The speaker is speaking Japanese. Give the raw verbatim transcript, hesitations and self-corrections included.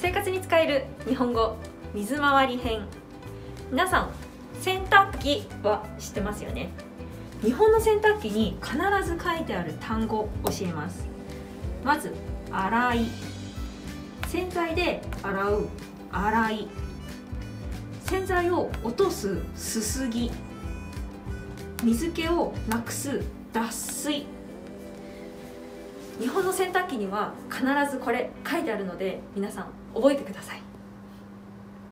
生活に使える日本語水回り編。皆さん洗濯機は知ってますよね。日本の洗濯機に必ず書いてある単語を教えます。まず洗い、洗剤で洗う、洗い、洗剤を落とす、すすぎ、水気をなくす、脱水。日本の洗濯機には必ずこれ書いてあるので、皆さん覚えてください。